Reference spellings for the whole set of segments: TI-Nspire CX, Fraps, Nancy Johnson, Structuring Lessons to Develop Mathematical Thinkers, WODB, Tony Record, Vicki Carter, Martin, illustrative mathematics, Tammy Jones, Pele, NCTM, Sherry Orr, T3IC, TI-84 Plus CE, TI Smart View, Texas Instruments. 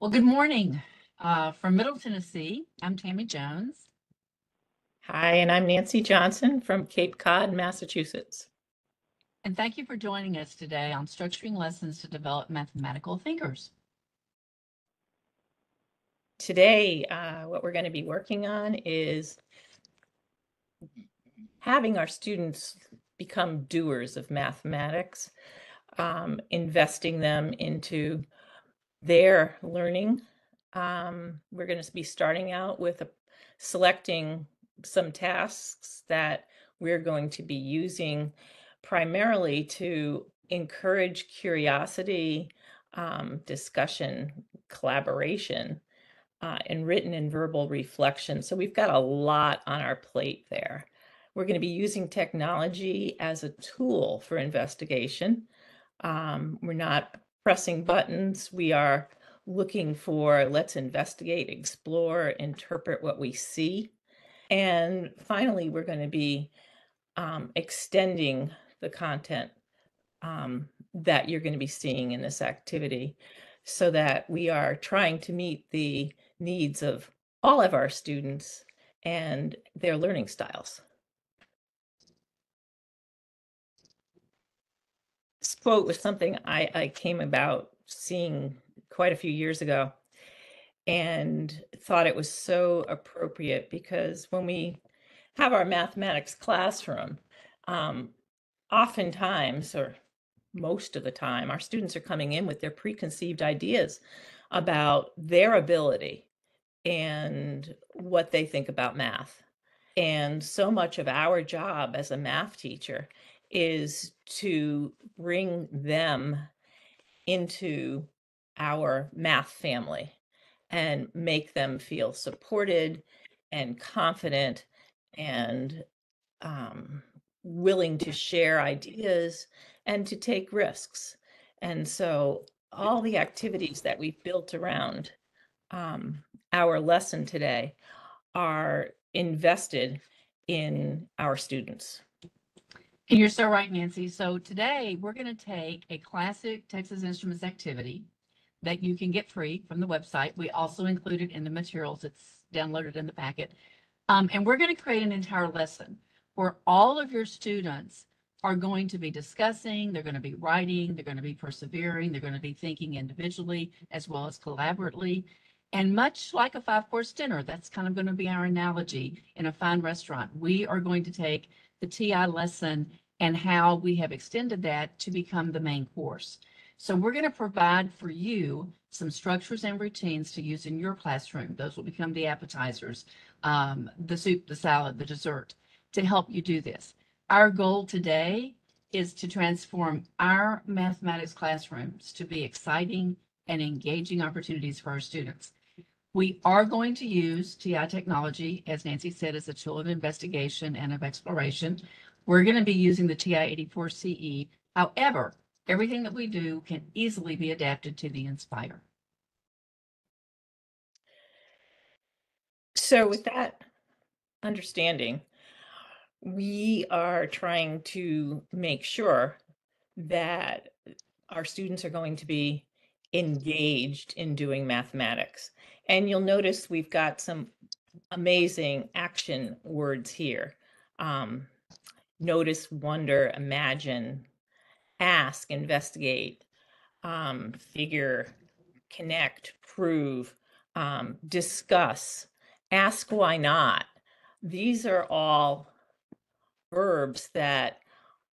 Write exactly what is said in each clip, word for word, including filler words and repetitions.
Well, good morning uh, from Middle Tennessee. I'm Tammy Jones. Hi, and I'm Nancy Johnson from Cape Cod, Massachusetts. And thank you for joining us today on Structuring Lessons to Develop Mathematical Thinkers. Today, uh, what we're going to be working on is having our students become doers of mathematics, um, investing them into their learning. Um, we're going to be starting out with a, selecting some tasks that we're going to be using primarily to encourage curiosity, um, discussion, collaboration, uh, and written and verbal reflection. So we've got a lot on our plate there. We're going to be using technology as a tool for investigation. Um, we're not pressing buttons. We are looking for, let's investigate, explore, interpret what we see. And finally, we're going to be um, extending the content um, that you're going to be seeing in this activity so that we are trying to meet the needs of all of our students and their learning styles. This quote was something I, I came about seeing quite a few years ago and thought it was so appropriate because when we have our mathematics classroom, um, oftentimes or most of the time, our students are coming in with their preconceived ideas about their ability and what they think about math. And so much of our job as a math teacher is to bring them into our math family and make them feel supported and confident and um, willing to share ideas and to take risks. And so all the activities that we've built around um, our lesson today are invested in our students. You're so right, Nancy. So today we're going to take a classic Texas Instruments activity that you can get free from the website. We also include it in the materials. It's downloaded in the packet. Um, and we're going to create an entire lesson where all of your students are going to be discussing, they're going to be writing, they're going to be persevering, they're going to be thinking individually as well as collaboratively. And much like a five-course dinner, that's kind of going to be our analogy in a fine restaurant. We are going to take the T I lesson and how we have extended that to become the main course. So we're going to provide for you some structures and routines to use in your classroom. Those will become the appetizers, um, the soup, the salad, the dessert to help you do this. Our goal today is to transform our mathematics classrooms to be exciting and engaging opportunities for our students. We are going to use T I technology, as Nancy said, as a tool of investigation and of exploration. We're going to be using the T I eighty-four C E. However, everything that we do can easily be adapted to the Inspire. So with that understanding, we are trying to make sure that our students are going to be engaged in doing mathematics. And you'll notice we've got some amazing action words here. Um, notice, wonder, imagine, ask, investigate, um, figure, connect, prove, um, discuss, ask why not. These are all verbs that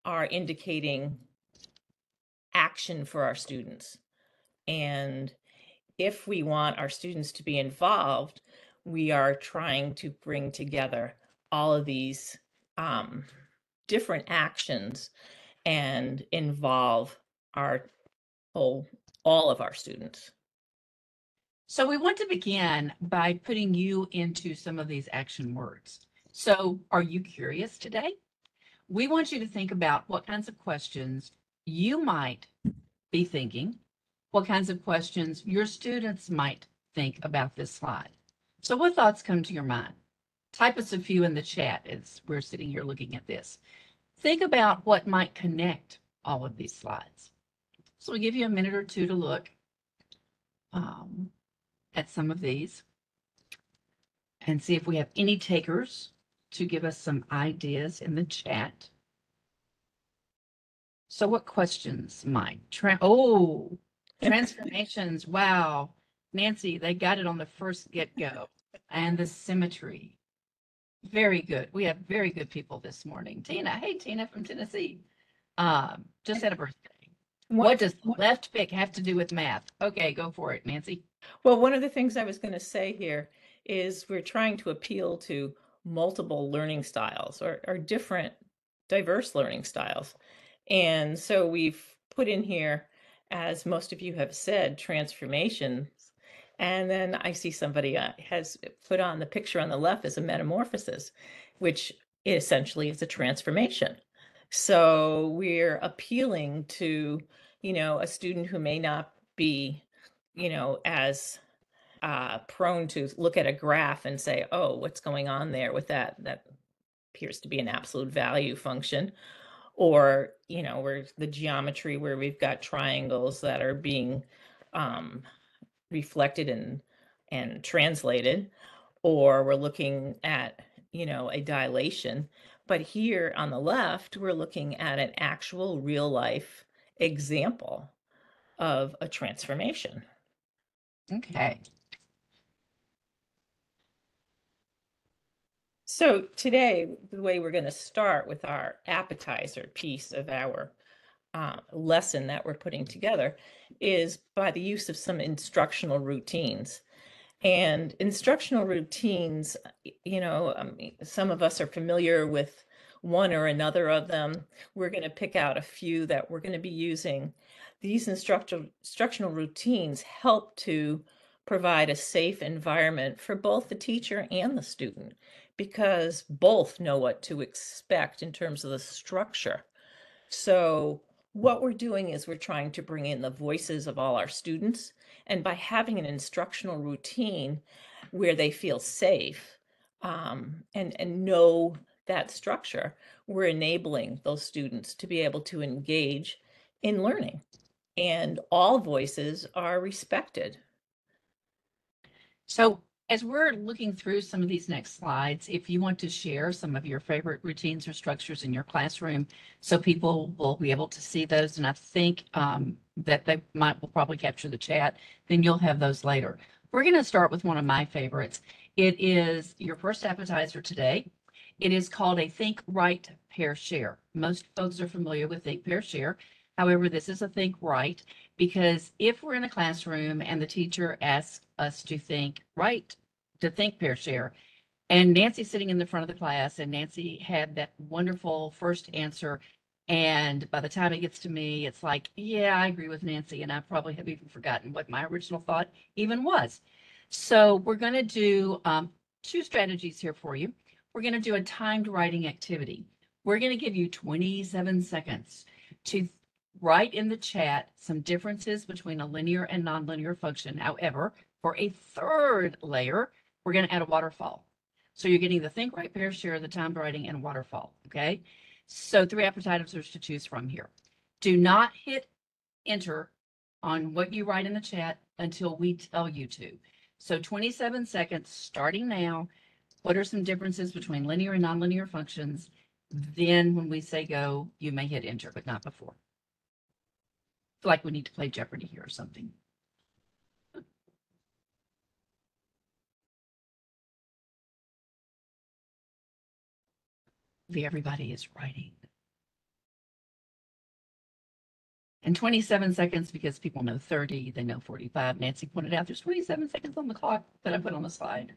are indicating action for our students. And if we want our students to be involved, we are trying to bring together all of these um, different actions and involve our whole, all of our students. So we want to begin by putting you into some of these action words. So are you curious today? We want you to think about what kinds of questions you might be thinking, what kinds of questions your students might think about this slide. So what thoughts come to your mind? Type us a few in the chat as we're sitting here looking at this. Think about what might connect all of these slides. So we'll give you a minute or two to look. Um, at some of these and see if we have any takers to give us some ideas in the chat. So what questions might, tra oh, transformations, wow. Nancy, they got it on the first get-go. And the symmetry, very good. We have very good people this morning. Tina, hey Tina from Tennessee, um, just had a birthday. What, what does what, left pick have to do with math? Okay, go for it, Nancy. Well, one of the things I was going to say here is we're trying to appeal to multiple learning styles or, or different diverse learning styles. And so we've put in here, as most of you have said, transformations. And then I see somebody uh, has put on the picture on the left as a metamorphosis, which essentially is a transformation. So we're appealing to, you know, a student who may not be, you know, as uh, prone to look at a graph and say, oh, what's going on there with that? That appears to be an absolute value function. Or, you know, where the geometry where we've got triangles that are being um, reflected and, and translated, or we're looking at, you know, a dilation. But here on the left, we're looking at an actual real life example of a transformation. Okay. So today, the way we're going to start with our appetizer piece of our uh, lesson that we're putting together is by the use of some instructional routines. And instructional routines, you know, um, some of us are familiar with one or another of them. We're going to pick out a few that we're going to be using. These instructional instructional routines help to provide a safe environment for both the teacher and the student, because both know what to expect in terms of the structure. So what we're doing is we're trying to bring in the voices of all our students. And by having an instructional routine where they feel safe um, and, and know that structure, we're enabling those students to be able to engage in learning. And all voices are respected. So as we're looking through some of these next slides, if you want to share some of your favorite routines or structures in your classroom, so people will be able to see those, and I think um, that they might will probably capture the chat, then you'll have those later. We're going to start with one of my favorites. It is your first appetizer today. It is called a Think, Write, Pair, Share. Most folks are familiar with Think, Pair, Share. However, this is a Think, Write, because if we're in a classroom and the teacher asks us to think, write, to think, pair, share, and Nancy's sitting in the front of the class, and Nancy had that wonderful first answer, and by the time it gets to me, it's like, yeah, I agree with Nancy, and I probably have even forgotten what my original thought even was. So we're going to do um, two strategies here for you. We're going to do a timed writing activity. We're going to give you twenty-seven seconds to write in the chat some differences between a linear and nonlinear function. However, for a third layer, we're going to add a waterfall. So you're getting the Think, Write, Pair, Share, the timed writing, and waterfall. Okay. So three appetizers to choose from here. Do not hit enter on what you write in the chat until we tell you to. So twenty-seven seconds starting now. What are some differences between linear and nonlinear functions? Then when we say go, you may hit enter, but not before. Like we need to play Jeopardy here or something. Everybody is writing. And twenty-seven seconds, because people know thirty, they know forty-five. Nancy pointed out there's twenty-seven seconds on the clock that I put on the slide.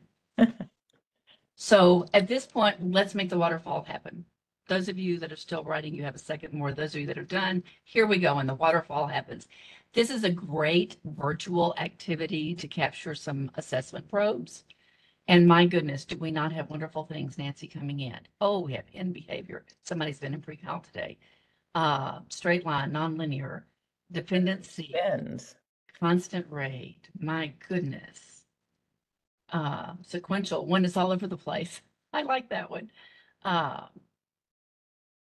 So at this point, let's make the waterfall happen. Those of you that are still writing, you have a second more. Those of you that are done, here we go, and the waterfall happens. This is a great virtual activity to capture some assessment probes. And my goodness, do we not have wonderful things, Nancy, coming in? Oh, we have end behavior. Somebody's been in pre-cal today. Uh, straight line, nonlinear, dependency, Depends. Constant rate. My goodness. Uh, sequential, one is all over the place. I like that one. Uh,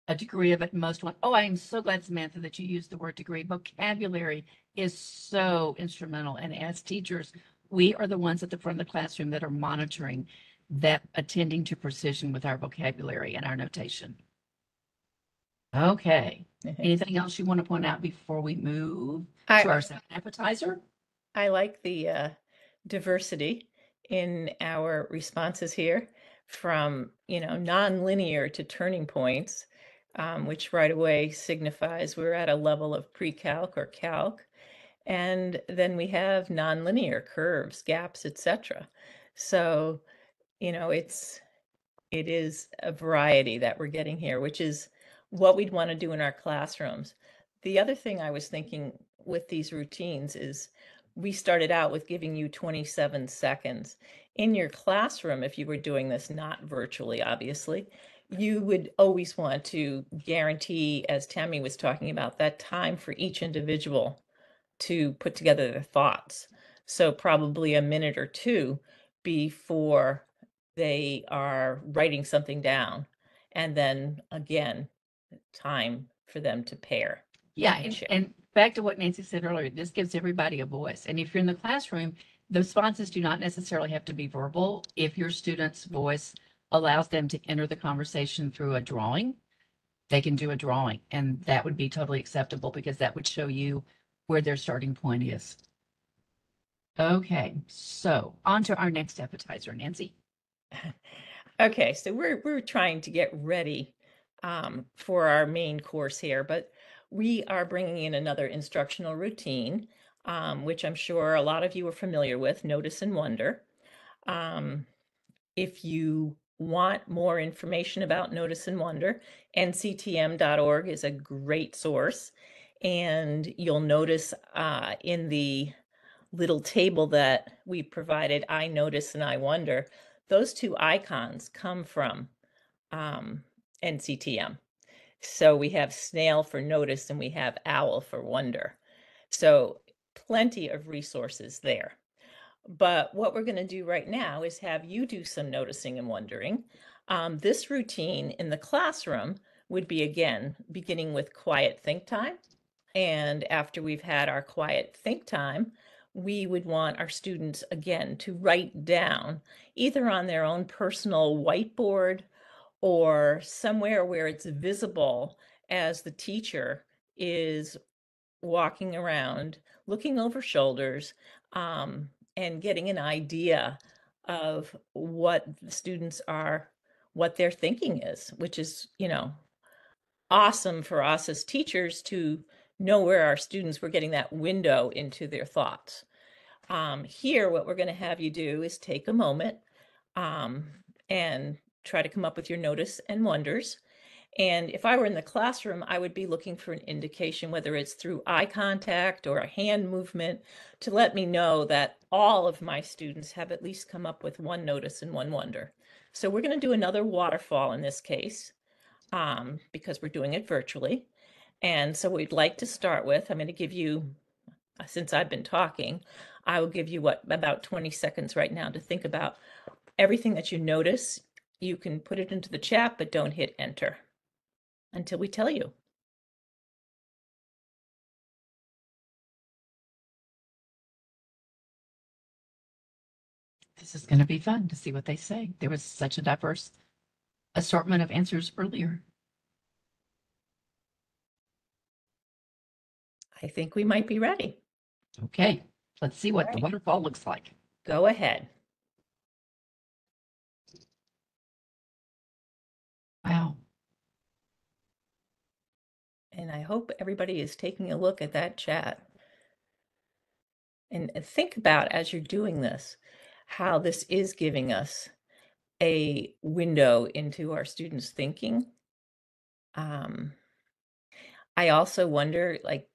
A degree of at most one. Oh, I am so glad, Samantha, that you used the word degree. Vocabulary is so instrumental, and as teachers, we are the ones at the front of the classroom that are monitoring that, attending to precision with our vocabulary and our notation. Okay. Mm-hmm. Anything else you want to point out before we move I, to our second appetizer? I like the uh, diversity in our responses here, from, you know, nonlinear to turning points, um, which right away signifies we're at a level of pre-calc or calc. And then we have nonlinear curves, gaps, et cetera. So, you know, it's it is a variety that we're getting here, which is what we'd want to do in our classrooms. The other thing I was thinking with these routines is we started out with giving you twenty-seven seconds. In your classroom, if you were doing this, not virtually, obviously, you would always want to guarantee, as Tammy was talking about, that time for each individual to put together their thoughts. So probably a minute or two before they are writing something down. And then again, time for them to pair. Yeah, and, and back to what Nancy said earlier, this gives everybody a voice. And if you're in the classroom, the responses do not necessarily have to be verbal. If your student's voice allows them to enter the conversation through a drawing, they can do a drawing, and that would be totally acceptable because that would show you where their starting point is. Okay, so on to our next appetizer, Nancy. Okay, so we're, we're trying to get ready Um, for our main course here, but we are bringing in another instructional routine, um, which I'm sure a lot of you are familiar with, Notice and Wonder. Um, if you want more information about Notice and Wonder, N C T M dot org is a great source. And you'll notice uh, in the little table that we provided, I Notice and I Wonder, those two icons come from um, N C T M. So we have snail for notice and we have owl for wonder. So plenty of resources there. But what we're going to do right now is have you do some noticing and wondering. Um, this routine in the classroom would be, again, beginning with quiet think time. And after we've had our quiet think time, we would want our students, again, to write down either on their own personal whiteboard or somewhere where it's visible as the teacher is walking around, looking over shoulders, um, and getting an idea of what the students are, what their thinking is, which is, you know, awesome for us as teachers to know where our students were getting that window into their thoughts. Um, here, what we're gonna have you do is take a moment um, and try to come up with your notice and wonders. And if I were in the classroom, I would be looking for an indication, whether it's through eye contact or a hand movement, to let me know that all of my students have at least come up with one notice and one wonder. So we're going to do another waterfall in this case, um, because we're doing it virtually. And so we'd like to start with, I'm going to give you, since I've been talking, I will give you what, about twenty seconds right now to think about everything that you notice. You can put it into the chat, but don't hit enter until we tell you. This is going to be fun to see what they say. There was such a diverse assortment of answers earlier. I think we might be ready. Okay, let's see what the waterfall looks like. Go ahead. Wow. And I hope everybody is taking a look at that chat. And think about, as you're doing this, how this is giving us a window into our students' thinking. Um, I also wonder, like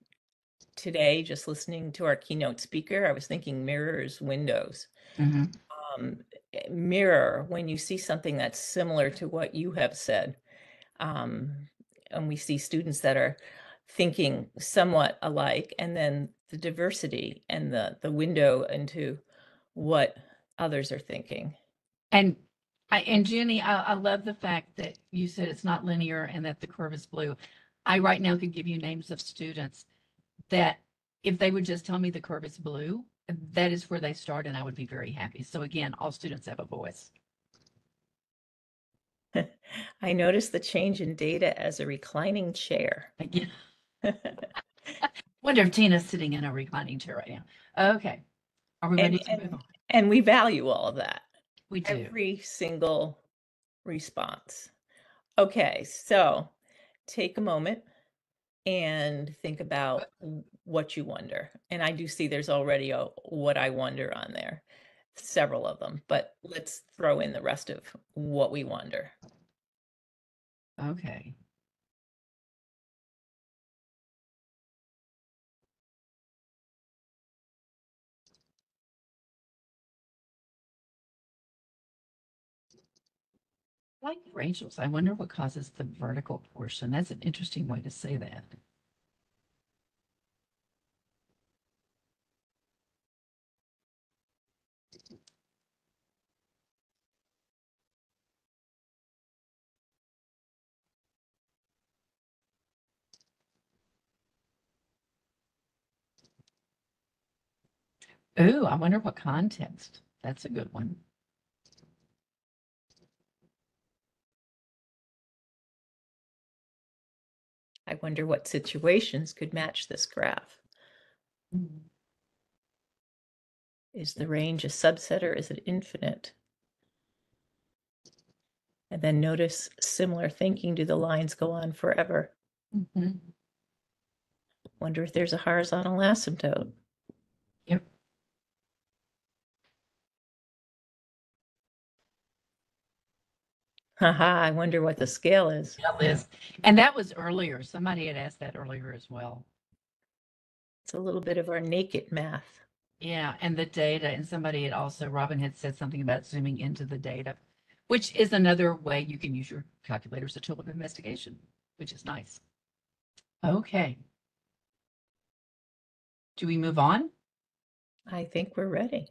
today, just listening to our keynote speaker, I was thinking mirrors, windows. Mm-hmm. Um, mirror when you see something that's similar to what you have said. Um, and we see students that are thinking somewhat alike, and then the diversity and the, the window into what others are thinking. And I, and Jenny, I, I love the fact that you said it's not linear and that the curve is blue. I right now could give you names of students that if they would just tell me the curve is blue, that is where they start, and I would be very happy. So again, all students have a voice. I noticed the change in data as a reclining chair. Again. Wonder if Tina's sitting in a reclining chair right now. Okay. Are we ready and, to and, move on? And we value all of that. We do. Every single response. Okay, so take a moment and think about what you wonder. And I do see there's already a what I wonder on there, several of them, but let's throw in the rest of what we wonder. Okay. Like Rachel's, I wonder what causes the vertical portion. That's an interesting way to say that. Oh, I wonder what context. That's a good one. I wonder what situations could match this graph. Mm-hmm. Is the range a subset or is it infinite? And then notice similar thinking. Do the lines go on forever? Mm-hmm. Wonder if there's a horizontal asymptote. Yep. Haha, I wonder what the scale is. Scale is. And that was earlier. Somebody had asked that earlier as well. It's a little bit of our naked math. Yeah, and the data. And somebody had also, Robin had said something about zooming into the data, which is another way you can use your calculator as a tool of investigation, which is nice. Okay. Do we move on? I think we're ready.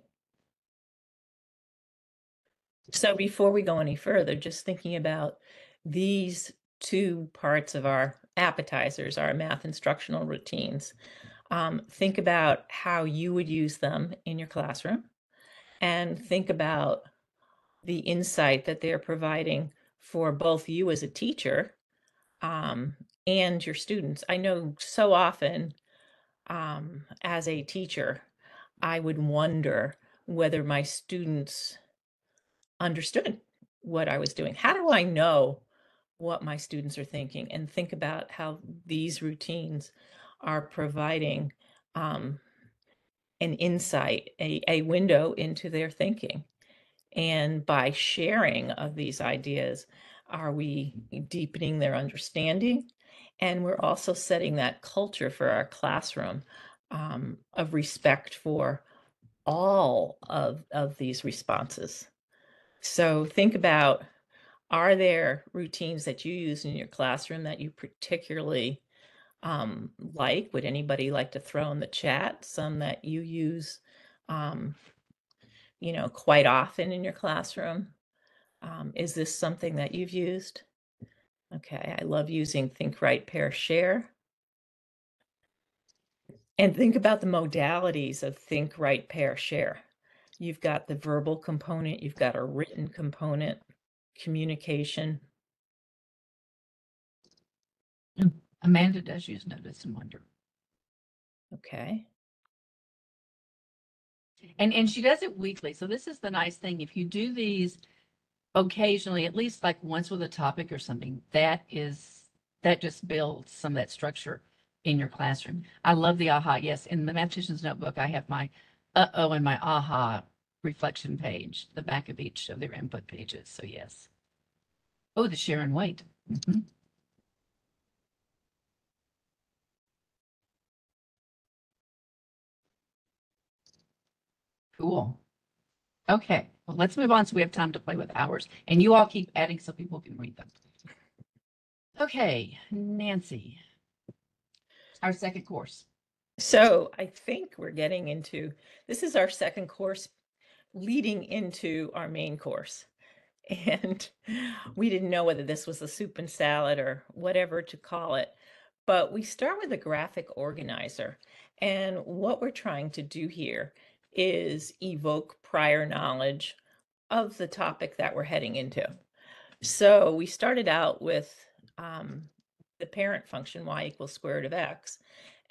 So before we go any further, just thinking about these two parts of our appetizers, our math instructional routines, um, think about how you would use them in your classroom and think about the insight that they're providing for both you as a teacher um, and your students. I know so often um, as a teacher, I would wonder whether my students understood what I was doing. How do I know what my students are thinking? And think about how these routines are providing um, an insight, a, a window into their thinking. And by sharing of these ideas, are we deepening their understanding? And we're also setting that culture for our classroom um, of respect for all of, of these responses. So think about, are there routines that you use in your classroom that you particularly um, like? Would anybody like to throw in the chat some that you use, um, you know, quite often in your classroom? Um, is this something that you've used? Okay, I love using Think, Write, Pair, Share. And think about the modalities of Think, Write, Pair, Share. You've got the verbal component, you've got a written component, communication. Amanda does use notice and wonder. Okay. And and she does it weekly. So this is the nice thing. If you do these occasionally, at least like once with a topic or something, that is that just builds some of that structure in your classroom. I love the aha. Yes, in the Mathematician's Notebook, I have my uh-oh and my aha reflection page, the back of each of their input pages. So yes. Oh, the share and wait. Mm-hmm. Cool. Okay, well, let's move on so we have time to play with ours. And you all keep adding so people can read them. Okay, Nancy, our second course. So I think we're getting into, this is our second course leading into our main course. And we didn't know whether this was the soup and salad or whatever to call it, but we start with a graphic organizer. And what we're trying to do here is evoke prior knowledge of the topic that we're heading into. So we started out with um, the parent function, y equals square root of x,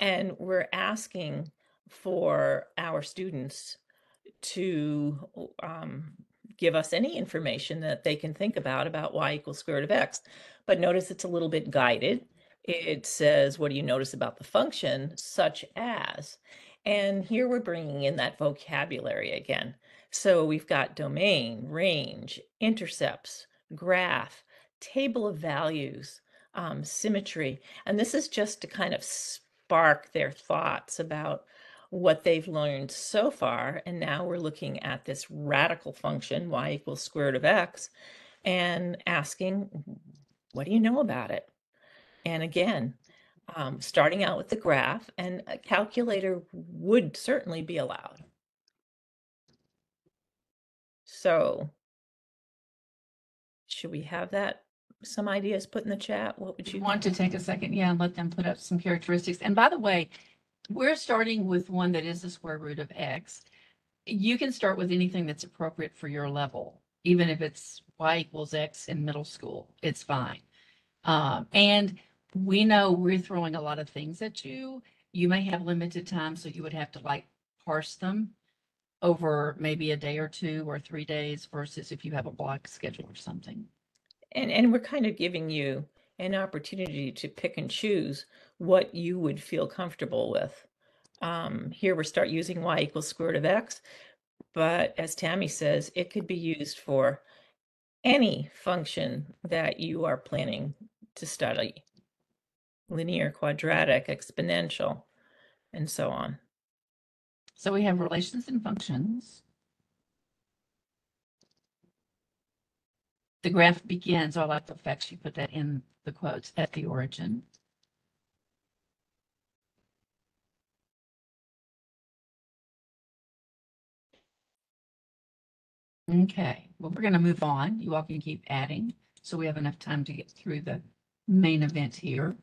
and we're asking for our students to um, give us any information that they can think about about y equals square root of x. But notice it's a little bit guided. It says, what do you notice about the function, such as? And here we're bringing in that vocabulary again. So we've got domain, range, intercepts, graph, table of values, um, symmetry. And this is just to kind of spark their thoughts about what they've learned so far. And now we're looking at this radical function, y equals square root of x, and asking, what do you know about it? And again, um, starting out with the graph, and a calculator would certainly be allowed. So should we have that? Some ideas put in the chat? What would you want to take a second? Yeah, and let them put up some characteristics. And by the way, we're starting with one that is the square root of x. You can start with anything that's appropriate for your level, even if it's y equals x in middle school, it's fine. Um, and we know we're throwing a lot of things at you. You may have limited time, so you would have to like parse them over maybe a day or two or three days versus if you have a block schedule or something. And, and we're kind of giving you an opportunity to pick and choose what you would feel comfortable with. Um, here we start using y equals square root of x, but as Tammy says, it could be used for any function that you are planning to study. Linear, quadratic, exponential, and so on. So we have relations and functions. The graph begins, I like the fact you put that in the quotes, at the origin. Okay, well, we're going to move on. You all can keep adding, so we have enough time to get through the main event here.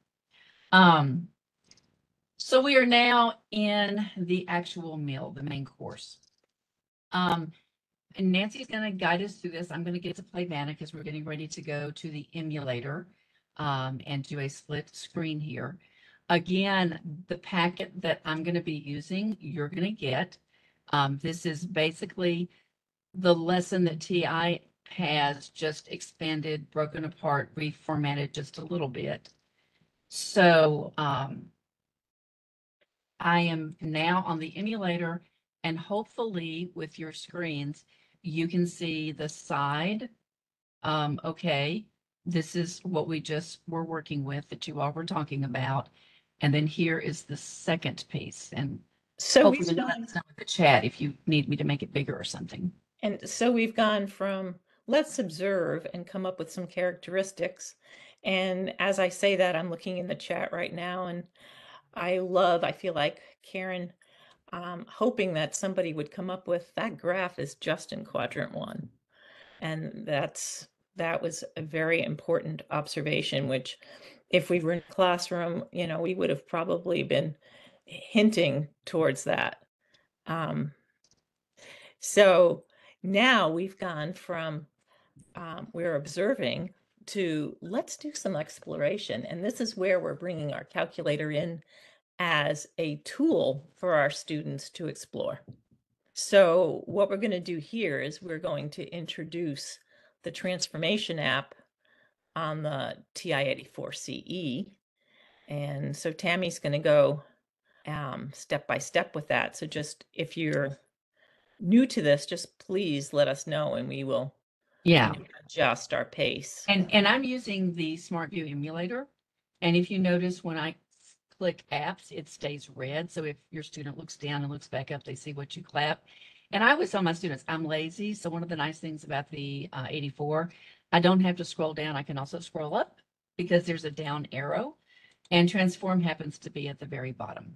Um, so we are now in the actual meal, the main course. Um, And Nancy's going to guide us through this. I'm going to get to play Vanna because we're getting ready to go to the emulator um, and do a split screen here. Again, the packet that I'm going to be using, you're going to get. Um, this is basically the lesson that T I has just expanded, broken apart, reformatted just a little bit. So um, I am now on the emulator, and hopefully with your screens, you can see the side. Um, okay, this is what we just were working with that you all were talking about. And then here is the second piece. And so hopefully we've gone, that's not with the chat if you need me to make it bigger or something. And so we've gone from let's observe and come up with some characteristics. And as I say that, I'm looking in the chat right now, and I love, I feel like Karen, Um, hoping that somebody would come up with that graph is just in quadrant one. And that's that was a very important observation, which if we were in a classroom, you know, we would have probably been hinting towards that. Um, so now we've gone from um, we're observing to let's do some exploration. And this is where we're bringing our calculator in as a tool for our students to explore. So what we're going to do here is we're going to introduce the transformation app on the T I eighty-four C E. And so Tammy's going to go um, step by step with that. So just if you're new to this, just please let us know and we will yeah. adjust our pace. And, and I'm using the Smart View emulator. And if you notice when I click apps, it stays red. So if your student looks down and looks back up, they see what you clap. And I always tell my students, I'm lazy. So one of the nice things about the uh, eighty-four, I don't have to scroll down. I can also scroll up because there's a down arrow, and transform happens to be at the very bottom.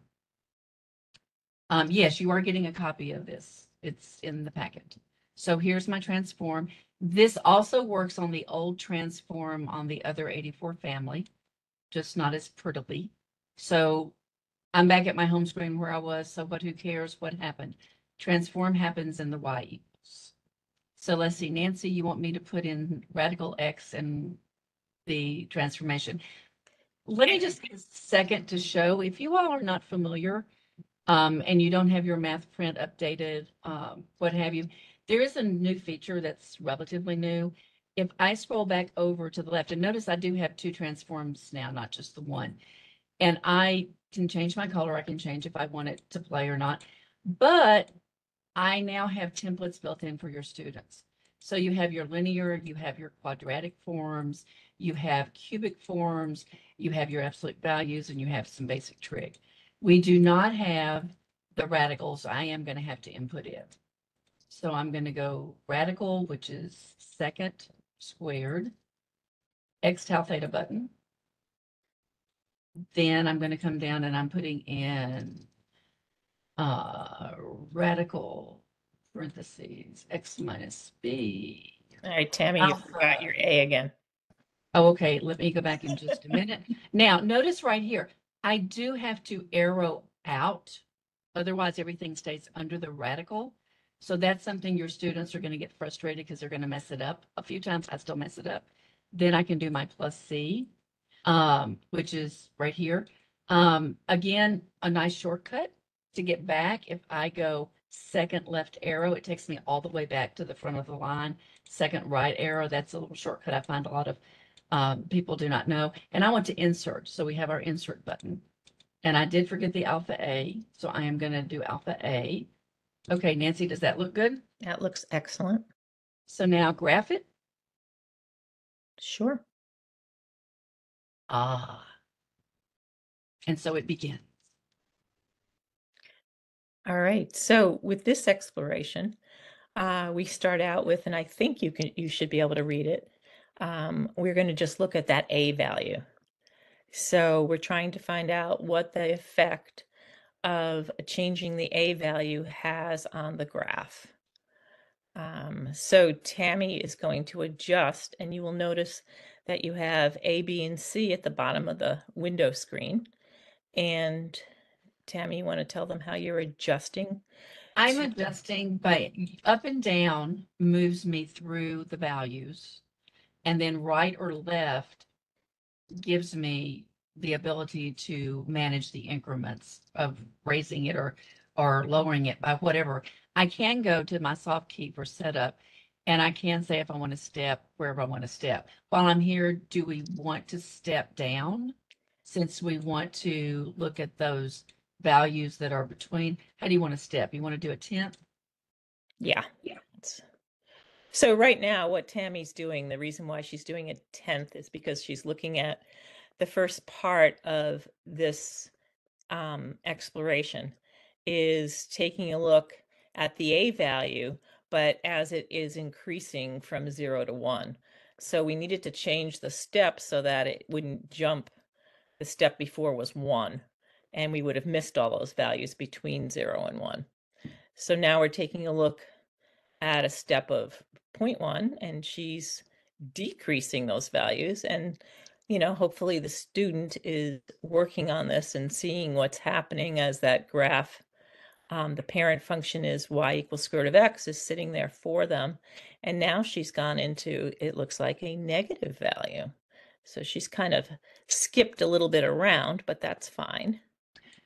Um, yes, you are getting a copy of this. It's in the packet. So here's my transform. This also works on the old transform on the other eighty-four family, just not as prettily. So I'm back at my home screen where I was, so but who cares what happened? Transform happens in the y equals. So let's see, Nancy, you want me to put in radical x and the transformation. Let me just get a second to show, if you all are not familiar um, and you don't have your math print updated, um, what have you, there is a new feature that's relatively new. If I scroll back over to the left, and notice I do have two transforms now, not just the one, and I can change my color. I can change if I want it to play or not, but I now have templates built in for your students. So you have your linear, you have your quadratic forms, you have cubic forms, you have your absolute values, and you have some basic trig. We do not have the radicals. I am going to have to input in. So I'm going to go radical, which is second squared, x tau theta button. Then I'm going to come down and I'm putting in uh, radical parentheses, x minus b. All right, Tammy, alpha. You forgot your A again. Oh, okay. Let me go back in just a minute. Now, notice right here, I do have to arrow out. Otherwise, everything stays under the radical. So that's something your students are going to get frustrated because they're going to mess it up. A few times I still mess it up. Then I can do my plus C, um, which is right here. Um, again, a nice shortcut to get back. If I go second left arrow, it takes me all the way back to the front of the line. Second right arrow, that's a little shortcut I find a lot of um, people do not know. And I want to insert. So we have our insert button. And I did forget the alpha A. So I am going to do alpha A. Okay, Nancy, does that look good? That looks excellent. So now graph it. Sure. Ah. And so it begins. All right. So with this exploration, uh, we start out with, and I think you can, you should be able to read it. Um, we're going to just look at that A value. So we're trying to find out what the effect of changing the A value has on the graph. Um, so Tammy is going to adjust, and you will notice that you have A, B, and C at the bottom of the window screen. And Tammy, you want to tell them how you're adjusting? I'm adjusting by up and down moves me through the values, and then right or left gives me the ability to manage the increments of raising it or or lowering it by whatever. I can go to my soft key for setup, and I can say if I want to step wherever I want to step. While I'm here, do we want to step down since we want to look at those values that are between? How do you want to step? You want to do a tenth? Yeah. Yeah. So right now what Tammy's doing, the reason why she's doing a tenth is because she's looking at the first part of this um, exploration is taking a look at the A value, but as it is increasing from zero to one. So we needed to change the step so that it wouldn't jump. The step before was one, and we would have missed all those values between zero and one. So now we're taking a look at a step of zero point one, and she's decreasing those values. And you know, hopefully the student is working on this and seeing what's happening as that graph, um, the parent function is y equals square root of x is sitting there for them. And now she's gone into, it looks like a negative value. So she's kind of skipped a little bit around, but that's fine.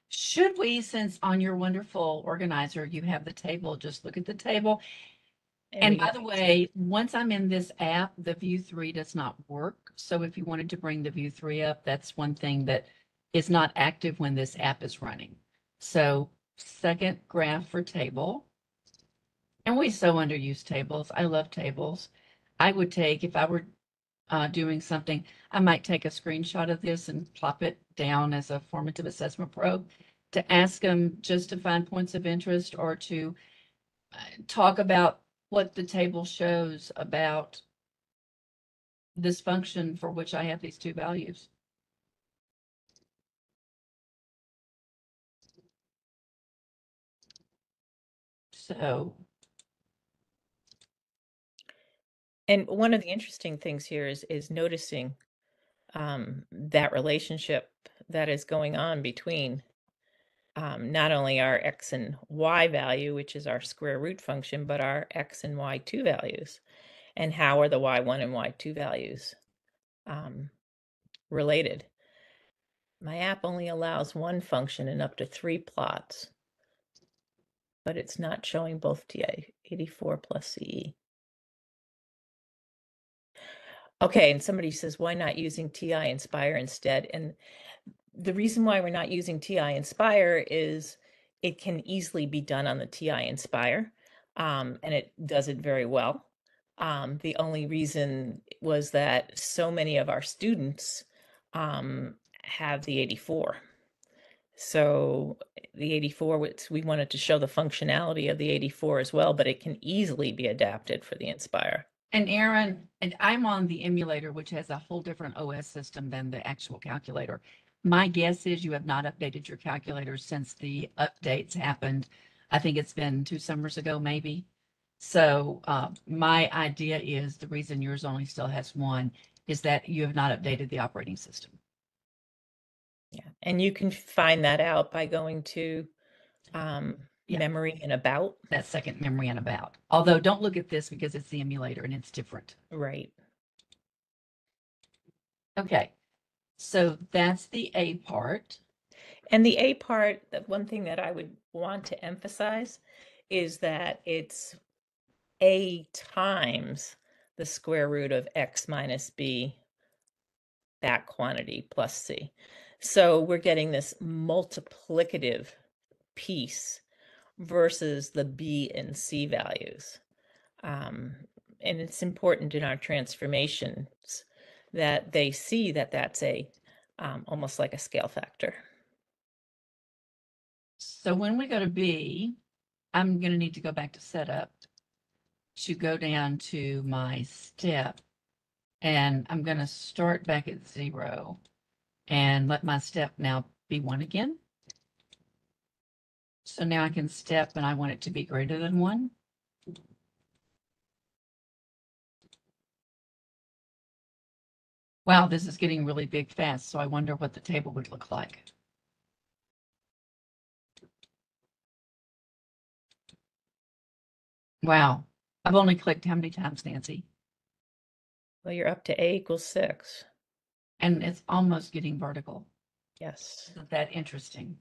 Should we, since on your wonderful organizer, you have the table, just look at the table. And by the way, once I'm in this app, the view three does not work. So if you wanted to bring the view three up, that's one thing that is not active when this app is running. So second graph for table. And we so underuse tables. I love tables. I would take, if I were uh, doing something, I might take a screenshot of this and plop it down as a formative assessment probe to ask them just to find points of interest or to uh, talk about what the table shows about this function for which I have these two values. So. And one of the interesting things here is, is noticing um, that relationship that is going on between um, not only our x and y value, which is our square root function, but our x and y two values. And how are the y one and y two values um, related? My app only allows one function and up to three plots, but it's not showing both T I eighty-four plus C E. Okay, and somebody says, why not using T I-Nspire instead? And the reason why we're not using T I-Nspire is it can easily be done on the T I-Nspire, um, and it does it very well. Um, the only reason was that so many of our students um, have the eighty-four. So the eighty-four, we wanted to show the functionality of the eighty-four as well, but it can easily be adapted for the Nspire. And Aaron, and I'm on the emulator, which has a whole different O S system than the actual calculator. My guess is you have not updated your calculator since the updates happened. I think it's been two summers ago, maybe. So uh, my idea is the reason yours only still has one is that you have not updated the operating system. Yeah, and you can find that out by going to um, yeah. memory and about. That second memory and about. Although don't look at this because it's the emulator and it's different. Right. Okay, so that's the A part. And the A part, the one thing that I would want to emphasize is that it's A times the square root of X minus B, that quantity plus C. So we're getting this multiplicative piece versus the B and C values. Um, and it's important in our transformations that they see that that's a um, almost like a scale factor. So when we go to B, I'm going to need to go back to setup to go down to my step. And I'm going to start back at zero. And let my step now be one again. So now I can step and I want it to be greater than one. Wow, this is getting really big fast, so I wonder what the table would look like. Wow, I've only clicked how many times, Nancy? Well, you're up to A equals six. And it's almost getting vertical. Yes. Isn't that interesting?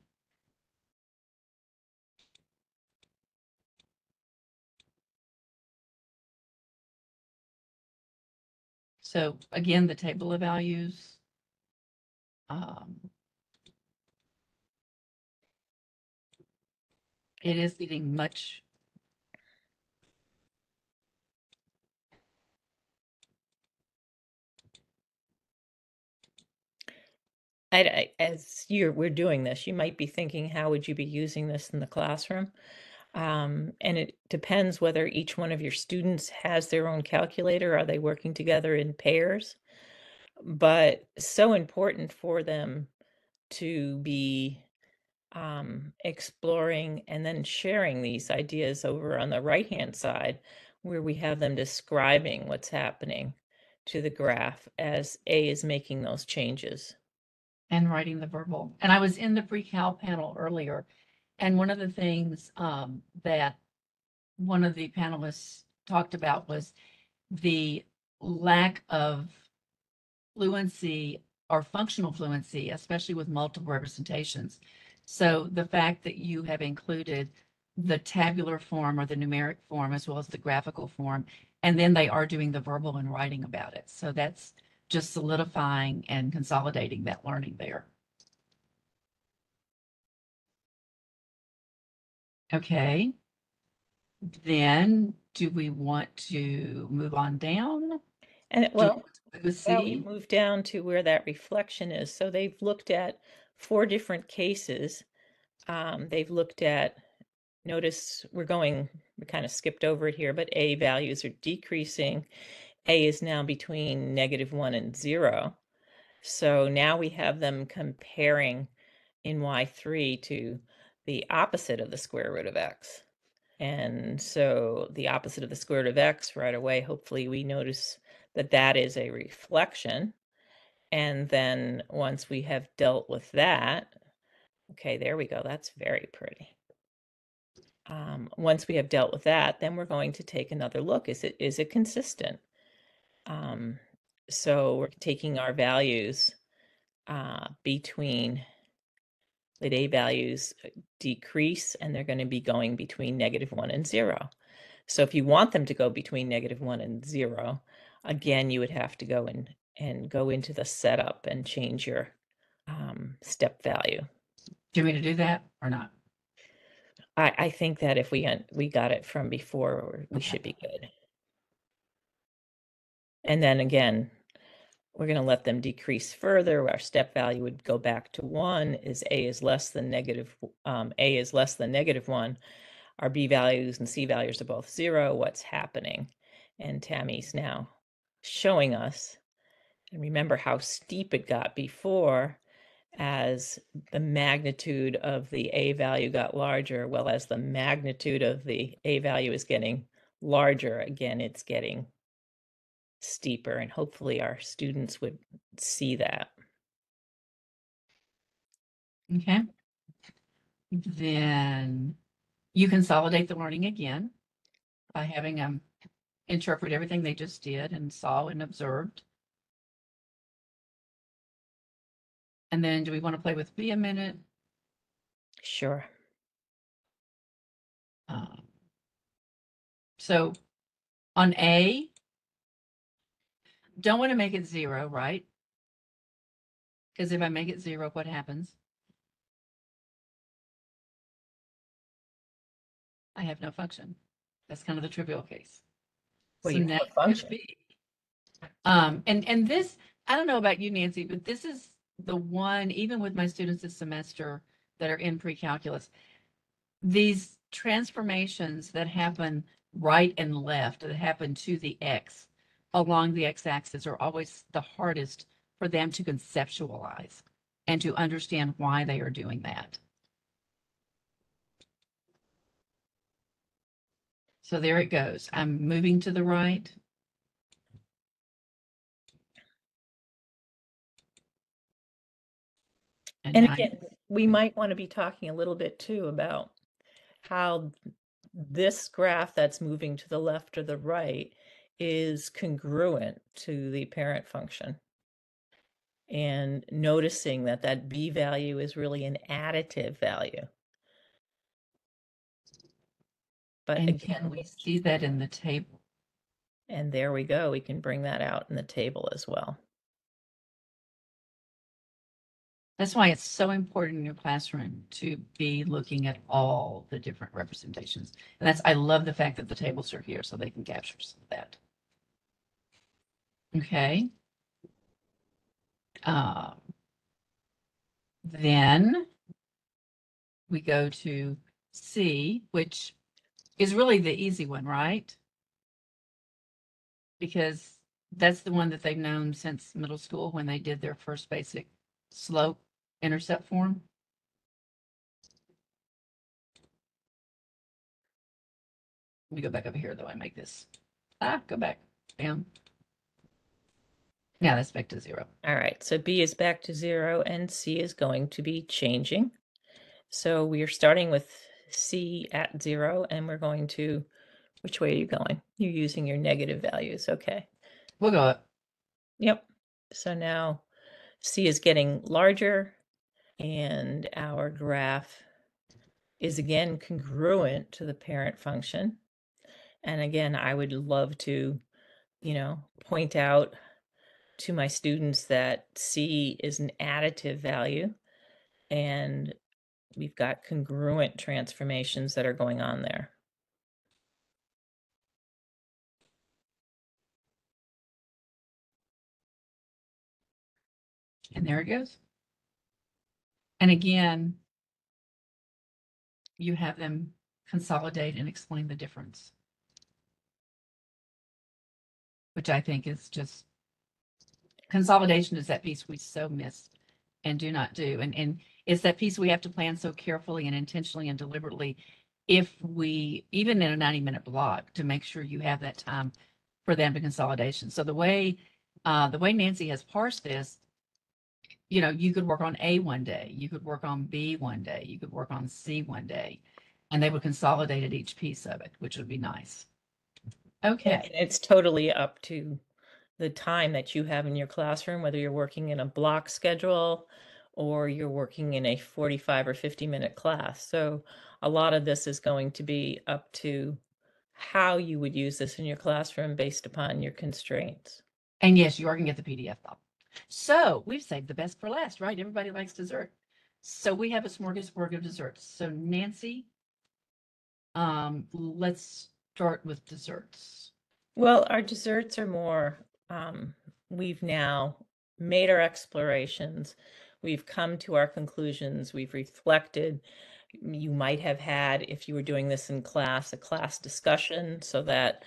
So again, the table of values. Um, it is getting much. I, I, as you're we're doing this, you might be thinking, how would you be using this in the classroom? Um, and it depends whether each one of your students has their own calculator. Are they working together in pairs? But so important for them to be um, exploring and then sharing these ideas over on the right-hand side, where we have them describing what's happening to the graph as A is making those changes. And writing the verbal. And I was in the pre-cal panel earlier, and one of the things um, that one of the panelists talked about was the lack of fluency or functional fluency, especially with multiple representations. So the fact that you have included the tabular form or the numeric form as well as the graphical form, and then they are doing the verbal and writing about it. So that's just solidifying and consolidating that learning there. Okay, then do we want to move on down? And well, do we well, we move down to where that reflection is. So they've looked at four different cases. Um, they've looked at, notice we're going, we kind of skipped over it here, but A values are decreasing. A is now between negative one and zero. So now we have them comparing in Y three to the opposite of the square root of X. And so the opposite of the square root of X right away, hopefully we notice that that is a reflection. And then once we have dealt with that, Okay, there we go. That's very pretty. Um, once we have dealt with that, then we're going to take another look. Is it is it consistent? Um, so we're taking our values uh, between the day values decrease, and they're going to be going between negative one and zero. So if you want them to go between negative one and zero, again, you would have to go in and go into the setup and change your um, step value. Do you want me to do that or not? I, I think that if we we got it from before, we okay. should be good. And then again, we're going to let them decrease further. Our step value would go back to one. Is a is less than negative um, a is less than negative one. Our b values and c values are both zero. What's happening? And Tammy's now showing us. And remember how steep it got before. As the magnitude of the a value got larger, well, as the magnitude of the a value is getting larger, again, it's getting steeper, and hopefully our students would see that. Okay. Then you consolidate the learning again by having them interpret everything they just did and saw and observed. And then do we want to play with B a minute? Sure. Um, so on A, don't want to make it zero, right? Because if I make it zero, what happens? I have no function. That's kind of the trivial case. Well, so you have a function. B. Um, and, and this, I don't know about you, Nancy, but this is the one, even with my students this semester that are in pre-calculus, these transformations that happen right and left, that happen to the x along the x-axis, are always the hardest for them to conceptualize and to understand why they are doing that. So there it goes. I'm moving to the right. And again, we might want to be talking a little bit too about how this graph that's moving to the left or the right is congruent to the parent function, and noticing that that B value is really an additive value. But and again, can we see that in the table? And there we go. We can bring that out in the table as well. That's why it's so important in your classroom to be looking at all the different representations. And that's, I love the fact that the tables are here so they can capture some of that. Okay. Uh, then we go to C, which is really the easy one, right? Because that's the one that they've known since middle school when they did their first basic slope intercept form. Let me go back over here, though. I make this. Ah, go back. Bam. Now that's back to zero. All right. So B is back to zero, and C is going to be changing. So we are starting with C at zero, and we're going to, which way are you going? You're using your negative values. Okay. We'll go up. Yep. So now C is getting larger, and our graph is again congruent to the parent function. And again, I would love to, you know, point out to my students that C is an additive value, and we've got congruent transformations that are going on there. And there it goes. And again, you have them consolidate and explain the difference, which I think is just, consolidation is that piece we so miss and do not do. And, and it's that piece we have to plan so carefully and intentionally and deliberately, if we, even in a ninety minute block, to make sure you have that time for them to consolidation. So the way, uh, the way Nancy has parsed this, you know, you could work on A one day, you could work on B one day, you could work on C one day, and they would consolidate at each piece of it, which would be nice. Okay. It's totally up to the time that you have in your classroom, whether you're working in a block schedule or you're working in a forty-five or fifty minute class. So a lot of this is going to be up to how you would use this in your classroom based upon your constraints. And yes, you are going to get the P D F file. So we've saved the best for last, right? Everybody likes dessert. So we have a smorgasbord of desserts. So Nancy, um, let's start with desserts. Well, our desserts are more, um, we've now made our explorations. We've come to our conclusions, we've reflected. You might have had, if you were doing this in class, a class discussion so that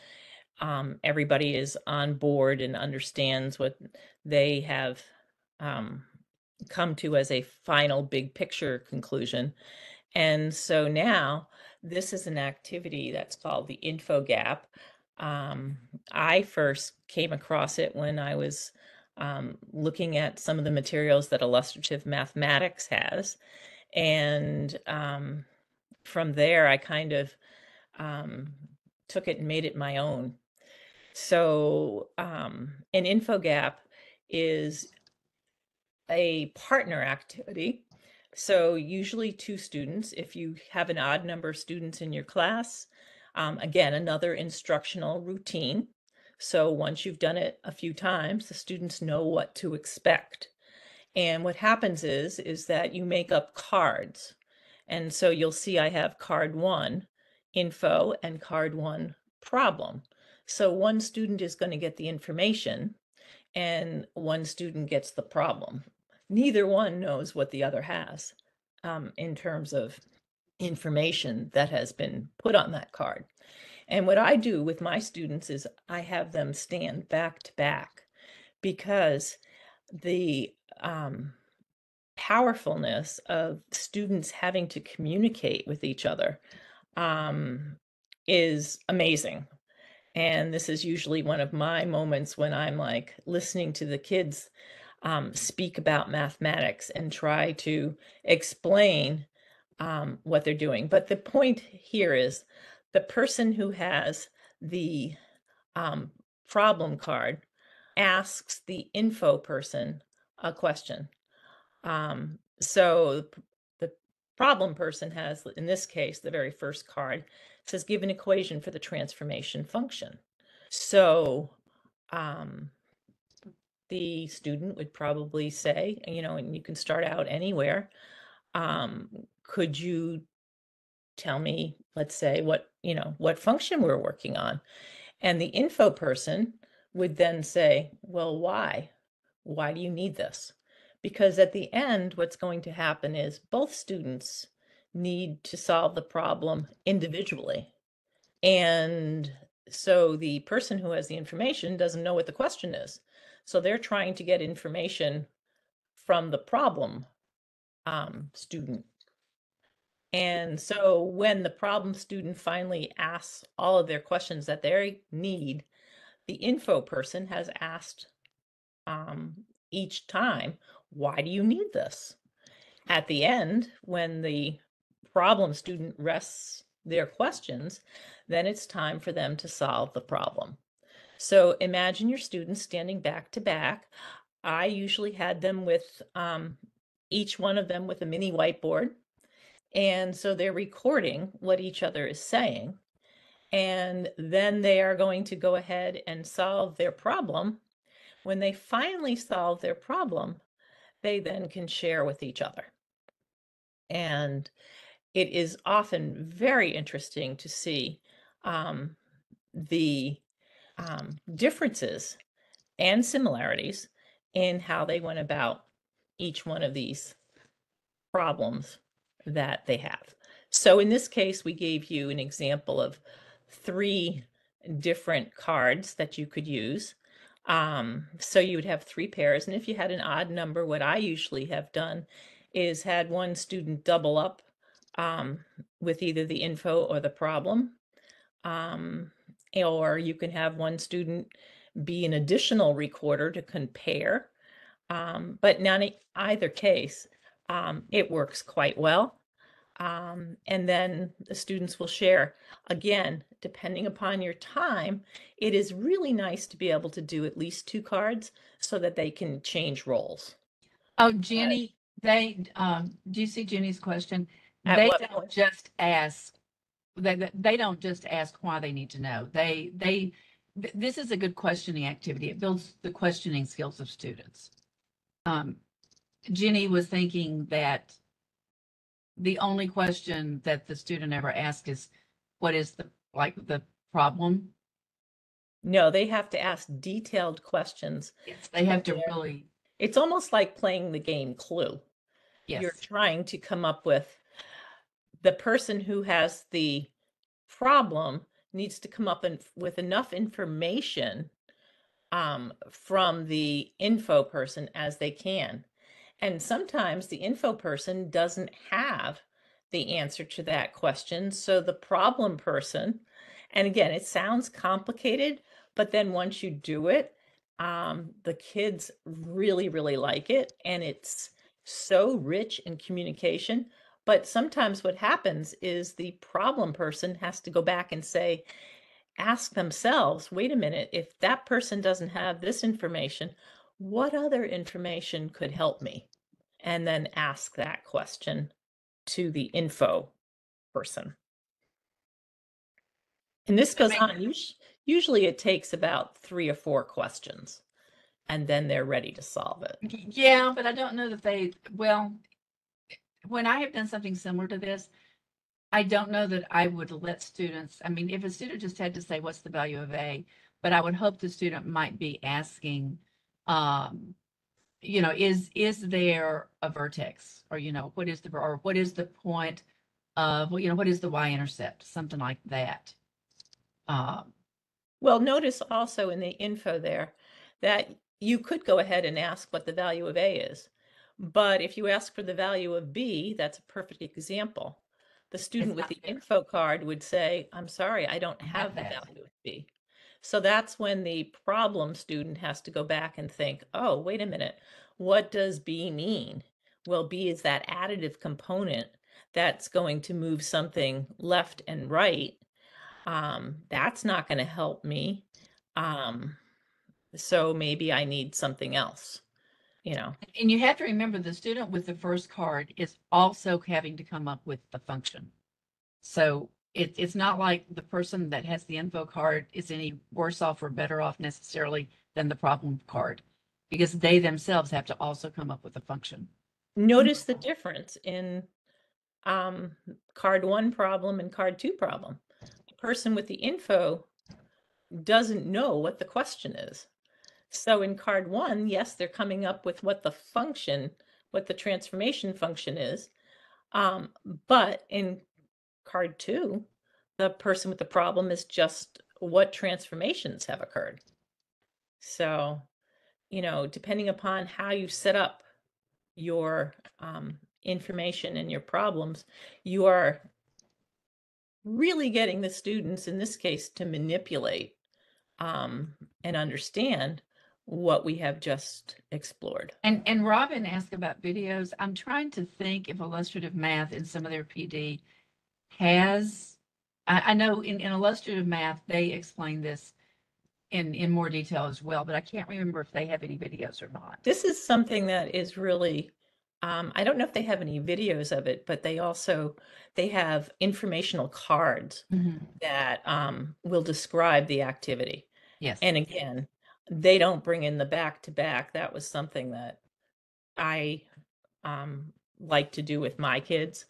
um, everybody is on board and understands what they have um, come to as a final big picture conclusion. And so now this is an activity that's called the info gap. Um, I first came across it when I was Um, looking at some of the materials that illustrative mathematics has. And um, from there, I kind of um, took it and made it my own. So um, an infogap is a partner activity. So usually two students, if you have an odd number of students in your class, um, again, another instructional routine. So once you've done it a few times, the students know what to expect. And what happens is, is that you make up cards. And so you'll see I have card one, info, and card one, problem. So one student is going to get the information and one student gets the problem. Neither one knows what the other has um, in terms of information that has been put on that card. And what I do with my students is I have them stand back to back, because the um, powerfulness of students having to communicate with each other um, is amazing. And this is usually one of my moments when I'm like listening to the kids um, speak about mathematics and try to explain um, what they're doing. But the point here is, the person who has the um, problem card asks the info person a question. Um, so the problem person has, in this case, the very first card says, give an equation for the transformation function. So um, the student would probably say, you know, and you can start out anywhere, um, could you tell me, let's say, what, you know, what function we're working on. And the info person would then say, well, why? Why do you need this? Because at the end, what's going to happen is both students need to solve the problem individually. And so the person who has the information doesn't know what the question is. So they're trying to get information from the problem um, student. And so when the problem student finally asks all of their questions that they need, the info person has asked um, each time, why do you need this? At the end, when the problem student rests their questions, then it's time for them to solve the problem. So imagine your students standing back to back. I usually had them with um, each one of them with a mini whiteboard. And so they're recording what each other is saying, and then they are going to go ahead and solve their problem. When they finally solve their problem, they then can share with each other. And it is often very interesting to see um, the um, differences and similarities in how they went about each one of these problems that they have. So in this case, we gave you an example of three different cards that you could use. Um, so you would have three pairs. And if you had an odd number, what I usually have done is had one student double up um, with either the info or the problem. Um, or you can have one student be an additional recorder to compare. Um, but in either case, um, it works quite well. Um, and then the students will share. Again, depending upon your time, it is really nice to be able to do at least two cards so that they can change roles. Oh, Jenny, but, they, um, do you see Jenny's question? They don't point? just ask, they, they don't just ask why they need to know. They, they, th this is a good questioning activity. It builds the questioning skills of students. Um, Jenny was thinking that the only question that the student ever asks is, what is the, like, the problem? No, they have to ask detailed questions. Yes, they have to really. It's almost like playing the game Clue. Yes. You're trying to come up with, the person who has the problem needs to come up in, with enough information um, from the info person as they can. And sometimes the info person doesn't have the answer to that question. So the problem person, and again, it sounds complicated, but then once you do it, um, the kids really, really like it. And it's so rich in communication. But sometimes what happens is the problem person has to go back and say, ask themselves, wait a minute, if that person doesn't have this information, what other information could help me? And then ask that question to the info person. And this goes on. Usually it takes about three or four questions, and then they're ready to solve it. Yeah, but I don't know that they, well, when I have done something similar to this, I don't know that I would let students, I mean, if a student just had to say, what's the value of A, but I would hope the student might be asking, um, you know, is, is there a vertex, or, you know, what is the, or what is the point of, you know, what is the y-intercept, something like that. Um, well, notice also in the info there that you could go ahead and ask what the value of A is. But if you ask for the value of B, that's a perfect example. The student with the fair. info card would say, I'm sorry, I don't have the value of B. So that's when the problem student has to go back and think, oh, wait a minute, what does B mean? Well, B is that additive component that's going to move something left and right. Um, that's not going to help me. Um, so maybe I need something else. You know, and you have to remember the student with the first card is also having to come up with the function. So it, it's not like the person that has the info card is any worse off or better off necessarily than the problem card, because they themselves have to also come up with a function. Notice the difference in um, card one problem and card two problem. The person with the info doesn't know what the question is. So in card one, yes, they're coming up with what the function, what the transformation function is. Um, but in card two, the person with the problem is just what transformations have occurred. So, you know, depending upon how you set up your um, information and your problems, you are really getting the students, in this case, to manipulate um, and understand what we have just explored. And and Robin asked about videos. I'm trying to think if illustrative math in some of their P D has, I, I know in, in illustrative math, they explain this in, in more detail as well, but I can't remember if they have any videos or not. This is something that is really, um, I don't know if they have any videos of it, but they also, they have informational cards mm-hmm. that um, will describe the activity. Yes. And again, they don't bring in the back to back. That was something that I um, like to do with my kids.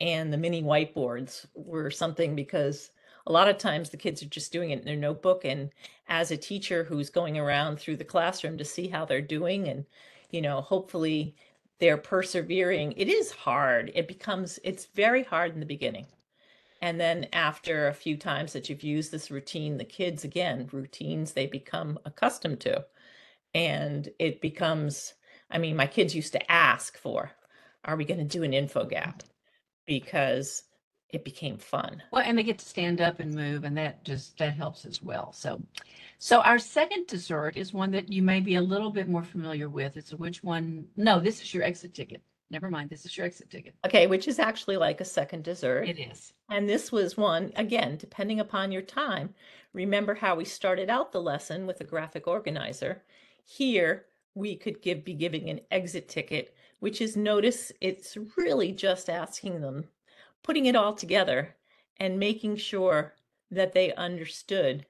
And the mini whiteboards were something, because a lot of times the kids are just doing it in their notebook. And as a teacher who's going around through the classroom to see how they're doing, and, you know, hopefully they're persevering. It is hard. It becomes, it's very hard in the beginning. And then after a few times that you've used this routine, the kids, again, routines they become accustomed to. And it becomes, I mean, my kids used to ask for, are we going to do an info gap? Because it became fun. Well, and they get to stand up and move, and that just, that helps as well. So, so our second dessert is one that you may be a little bit more familiar with. It's which one? No, this is your exit ticket. Never mind. This is your exit ticket. Okay, which is actually like a second dessert. It is. And this was one, again, depending upon your time. Remember how we started out the lesson with a graphic organizer. Here, we could give be giving an exit ticket, which is, notice, it's really just asking them, putting it all together and making sure that they understood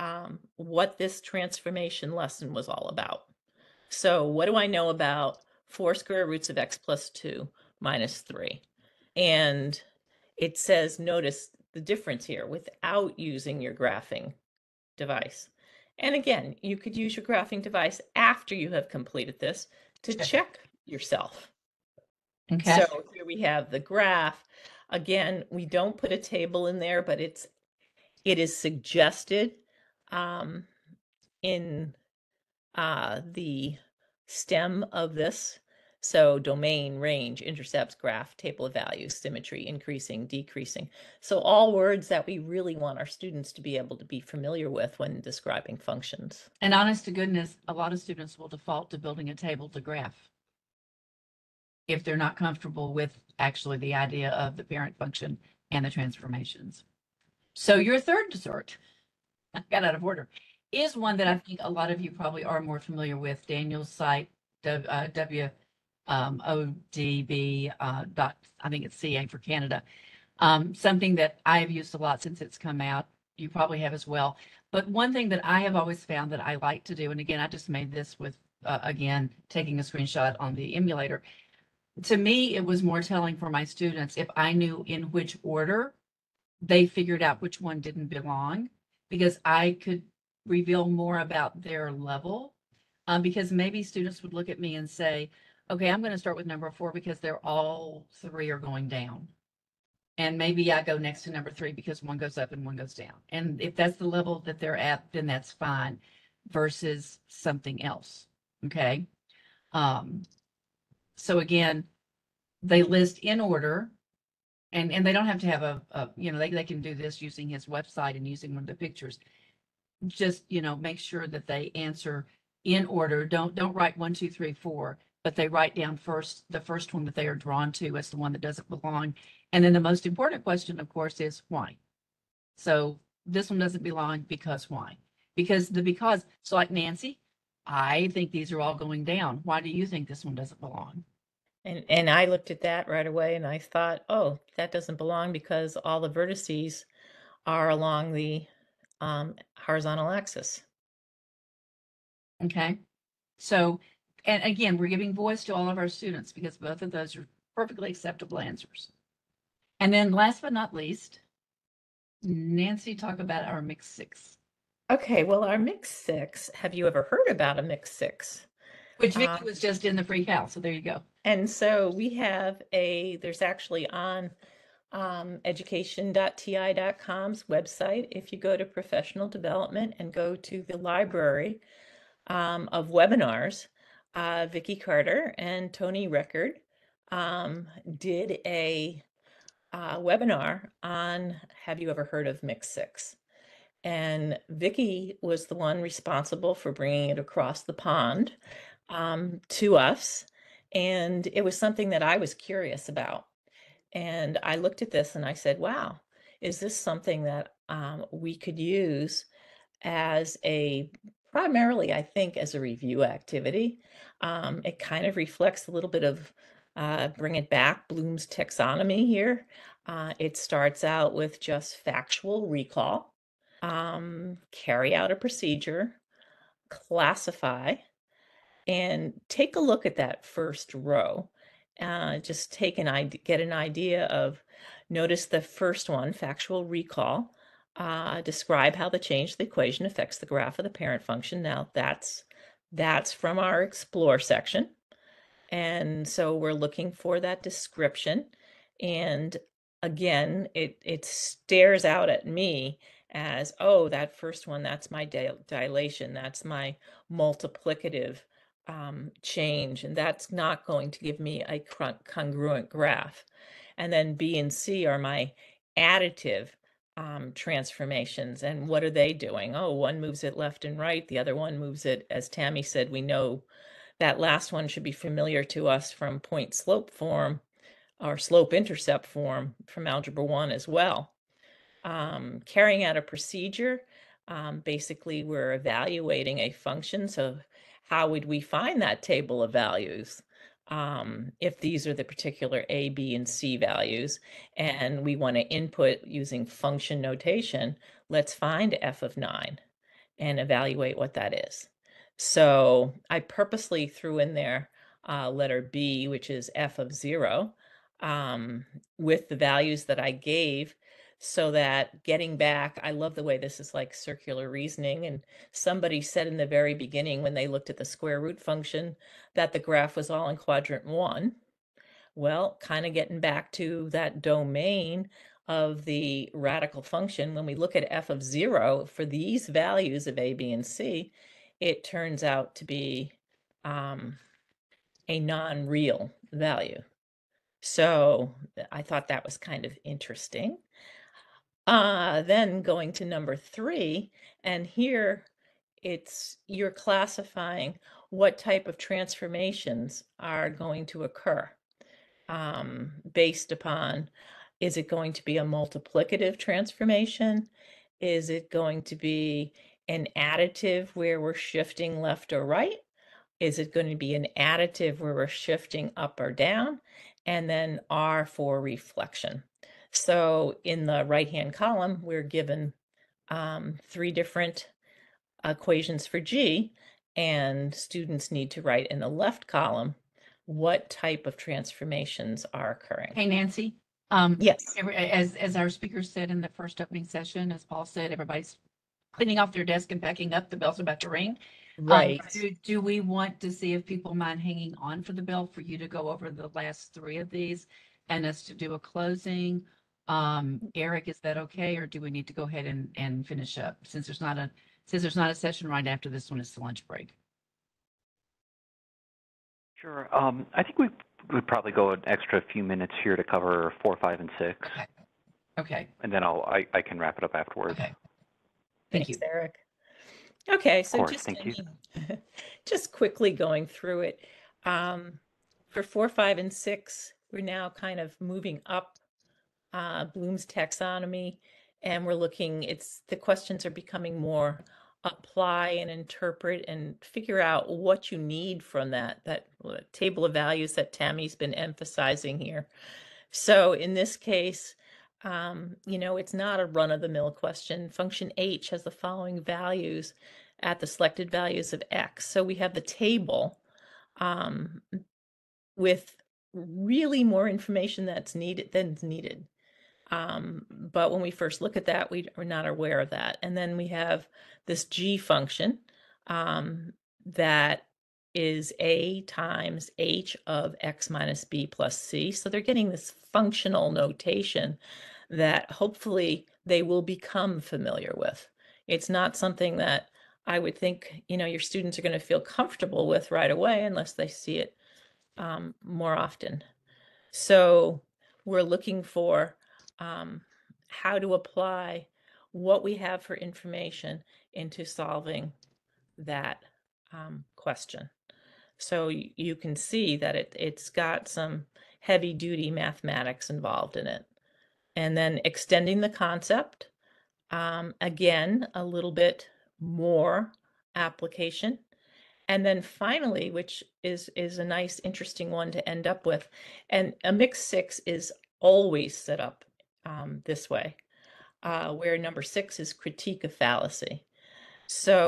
um, what this transformation lesson was all about. So what do I know about four square roots of x plus two minus three? And it says, notice the difference here without using your graphing device. And again, you could use your graphing device after you have completed this to check yourself. Okay. So here we have the graph. Again, we don't put a table in there, but it's, it is suggested um, in uh, the stem of this. So domain, range, intercepts, graph, table of values, symmetry, increasing, decreasing. So all words that we really want our students to be able to be familiar with when describing functions. And honest to goodness, a lot of students will default to building a table to graph if they're not comfortable with actually the idea of the parent function and the transformations. So your third dessert, I got out of order, is one that I think a lot of you probably are more familiar with. Daniel's site, uh, W. Um, O D B uh, dot, I think it's C A for Canada, um, something that I've used a lot since it's come out. You probably have as well. But one thing that I have always found that I like to do, and again, I just made this with, uh, again, taking a screenshot on the emulator. To me, it was more telling for my students if I knew in which order they figured out which one didn't belong, because I could reveal more about their level, um, because maybe students would look at me and say, okay, I'm going to start with number four because they're all three are going down. And maybe I go next to number three because one goes up and one goes down. And if that's the level that they're at, then that's fine versus something else. Okay. Um, so again, they list in order and, and they don't have to have a, a, you know, they, they can do this using his website and using one of the pictures. Just, you know, make sure that they answer in order. Don't, don't write one, two, three, four. But they write down first the first one that they are drawn to as the one that doesn't belong. And then the most important question, of course, is why. So this one doesn't belong because why? Because the because, so like Nancy, I think these are all going down. Why do you think this one doesn't belong? And, and I looked at that right away and I thought, oh, that doesn't belong because all the vertices are along the um, horizontal axis. Okay, so. And again, we're giving voice to all of our students because both of those are perfectly acceptable answers. And then last but not least, Nancy, talk about our mix six. Okay, well, our mix six, have you ever heard about a mix six? Which Vicki um, was just in the free house, so there you go. And so we have a, there's actually on um, education dot T I dot com's website, if you go to professional development and go to the library um, of webinars, Uh, Vicki Carter and Tony Record um, did a uh, webinar on have you ever heard of Mix Six? And Vicki was the one responsible for bringing it across the pond um, to us. And it was something that I was curious about. And I looked at this and I said, wow, is this something that um, we could use as a primarily, I think, as a review activity. Um, it kind of reflects a little bit of uh, bring it back, Bloom's taxonomy here. Uh, it starts out with just factual recall, um, carry out a procedure, classify, and take a look at that first row. Uh, just take an idea, get an idea of, notice the first one, factual recall. Uh, describe how the change to the equation affects the graph of the parent function. Now that's that's from our explore section. And so we're looking for that description. And again, it, it stares out at me as, oh, that first one, that's my dil dilation. That's my multiplicative um, change. And that's not going to give me a congruent graph. And then B and C are my additive um, transformations. And what are they doing? Oh, one moves it left and right. The other one moves it, as Tammy said, we know that last one should be familiar to us from point slope form or slope intercept form from algebra one as well. Um, carrying out a procedure, um, basically we're evaluating a function. So how would we find that table of values? Um, if these are the particular A, B, and C values, and we want to input using function notation, let's find f of nine and evaluate what that is. So I purposely threw in there uh, letter B, which is f of zero, um, with the values that I gave, so that getting back, I love the way this is like circular reasoning. And somebody said in the very beginning when they looked at the square root function that the graph was all in quadrant one. Well, kind of getting back to that domain of the radical function, when we look at f of zero for these values of A, B, and C, it turns out to be um, a non-real value. So I thought that was kind of interesting. Uh, then going to number three, and here it's you're classifying what type of transformations are going to occur um, based upon, is it going to be a multiplicative transformation? Is it going to be an additive where we're shifting left or right? Is it going to be an additive where we're shifting up or down? And then R for reflection. So in the right-hand column, we're given um, three different equations for G, and students need to write in the left column what type of transformations are occurring. Hey, Nancy. Um, yes. As, as our speaker said in the first opening session, as Paul said, everybody's cleaning off their desk and packing up. The bell's about to ring. Right. Um, do, do we want to see if people mind hanging on for the bell for you to go over the last three of these and us to do a closing? Um, Eric, is that okay, or do we need to go ahead and, and finish up since there's not a since there's not a session right after this one? It's the lunch break. Sure. Um, I think we would probably go an extra few minutes here to cover four, five, and six. Okay. Okay. And then I'll I, I can wrap it up afterwards. Okay. Thank Thanks, you, Eric. Okay, so just, Thank you. just quickly going through it. Um, for four, five, and six, we're now kind of moving up uh, Bloom's taxonomy, and we're looking, it's the questions are becoming more apply and interpret and figure out what you need from that, that table of values that Tammy's been emphasizing here. So in this case, Um, you know, it's not a run-of-the-mill question. Function H has the following values at the selected values of X. So we have the table um, with really more information that's needed than's needed. Um, but when we first look at that, we are not aware of that. And then we have this G function um, that is A times H of X minus B plus C. So they're getting this functional notation that hopefully they will become familiar with. It's not something that I would think, you know, your students are going to feel comfortable with right away unless they see it um, more often. So we're looking for um, how to apply what we have for information into solving that um, question. So you can see that it, it's got some heavy duty mathematics involved in it. And then extending the concept, um, again, a little bit more application. And then finally, which is, is a nice, interesting one to end up with. And a mixed six is always set up um, this way, uh, where number six is critique of fallacy. So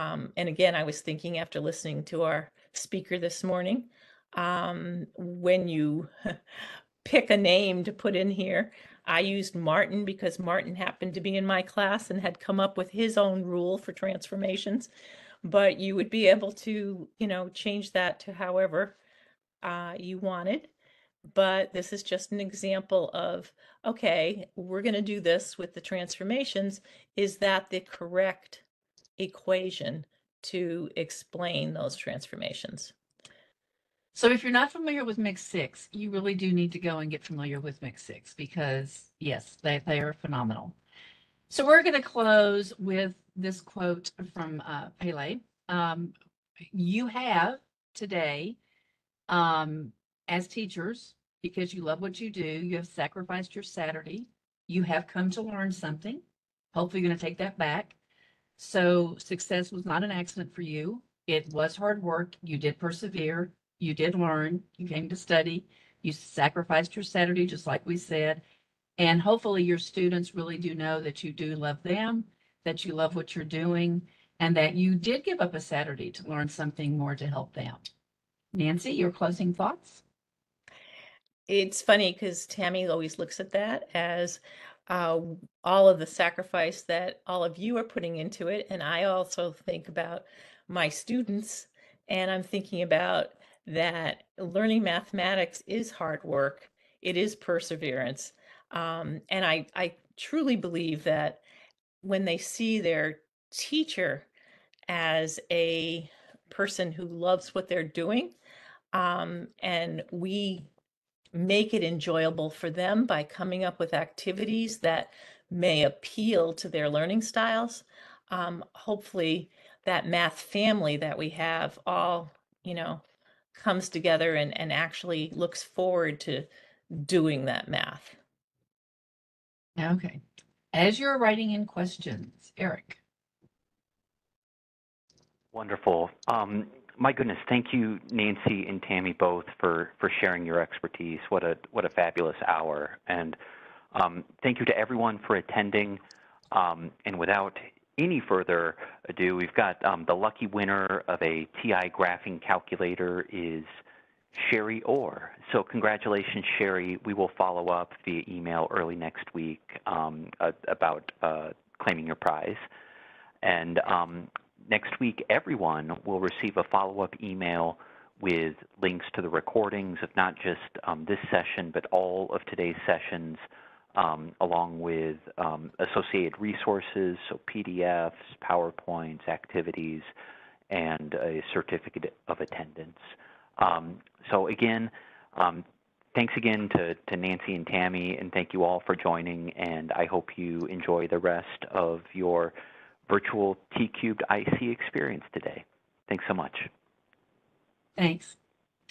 Um, and again, I was thinking after listening to our speaker this morning, um, when you pick a name to put in here, I used Martin because Martin happened to be in my class and had come up with his own rule for transformations. But you would be able to, you know, change that to however uh, you wanted. But this is just an example of, okay, we're going to do this with the transformations. Is that the correct equation to explain those transformations? So if you're not familiar with M I C six, you really do need to go and get familiar with M I C six because, yes, they, they are phenomenal. So we're going to close with this quote from uh, Pele. Um, you have today, um, as teachers, because you love what you do, you have sacrificed your Saturday. You have come to learn something. Hopefully you're going to take that back. So success was not an accident for you. It was hard work. You did persevere. You did learn. You came to study. You sacrificed your Saturday, just like we said. And hopefully your students really do know that you do love them, that you love what you're doing, and that you did give up a Saturday to learn something more to help them. Nancy, your closing thoughts? It's funny because Tammy always looks at that as uh, all of the sacrifice that all of you are putting into it. And I also think about my students, and I'm thinking about that learning mathematics is hard work. It is perseverance. Um, and I, I truly believe that when they see their teacher as a person who loves what they're doing, um, and we make it enjoyable for them by coming up with activities that may appeal to their learning styles, um, hopefully that math family that we have all, you know, comes together and, and actually looks forward to doing that math. Okay. As you're writing in questions, Eric. Wonderful. Um, my goodness, thank you, Nancy and Tammy, both for, for sharing your expertise. What a, what a fabulous hour. And um, thank you to everyone for attending. Um, and without any further ado, we've got um, the lucky winner of a T I graphing calculator is Sherry Orr. So congratulations, Sherry. We will follow up via email early next week um, uh, about uh, claiming your prize. And um, next week, everyone will receive a follow-up email with links to the recordings of not just um, this session, but all of today's sessions, um, along with um, associated resources, so P D Fs, PowerPoints, activities, and a certificate of attendance. Um, so again, um, thanks again to, to Nancy and Tammy, and thank you all for joining, and I hope you enjoy the rest of your virtual T cubed I C experience today. Thanks so much. Thanks.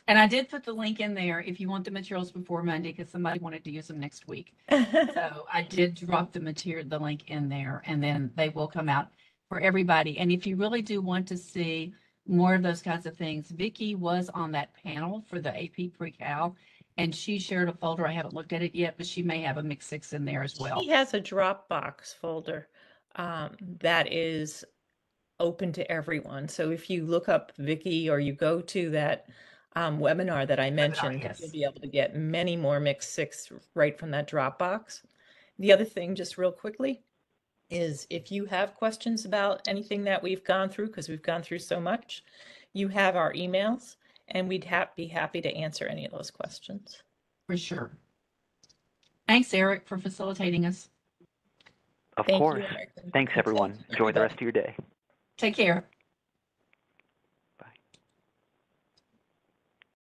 And I did put the link in there if you want the materials before Monday, because somebody wanted to use them next week. So I did drop the material, the link in there, and then they will come out for everybody. And if you really do want to see more of those kinds of things, Vicki was on that panel for the A P Pre-Cal, and she shared a folder. I haven't looked at it yet, but she may have a M I C six in there as well. She has a Dropbox folder um, that is open to everyone. So if you look up Vicki or you go to that um, webinar that I mentioned, webinar, yes. You'll be able to get many more M I C six right from that Dropbox. The other thing, just real quickly, is if you have questions about anything that we've gone through, because we've gone through so much, you have our emails, and we'd ha be happy to answer any of those questions. For sure. Thanks, Eric, for facilitating us. Of course. Thank you, Eric. Thanks, everyone. Enjoy the rest of your day. Take care.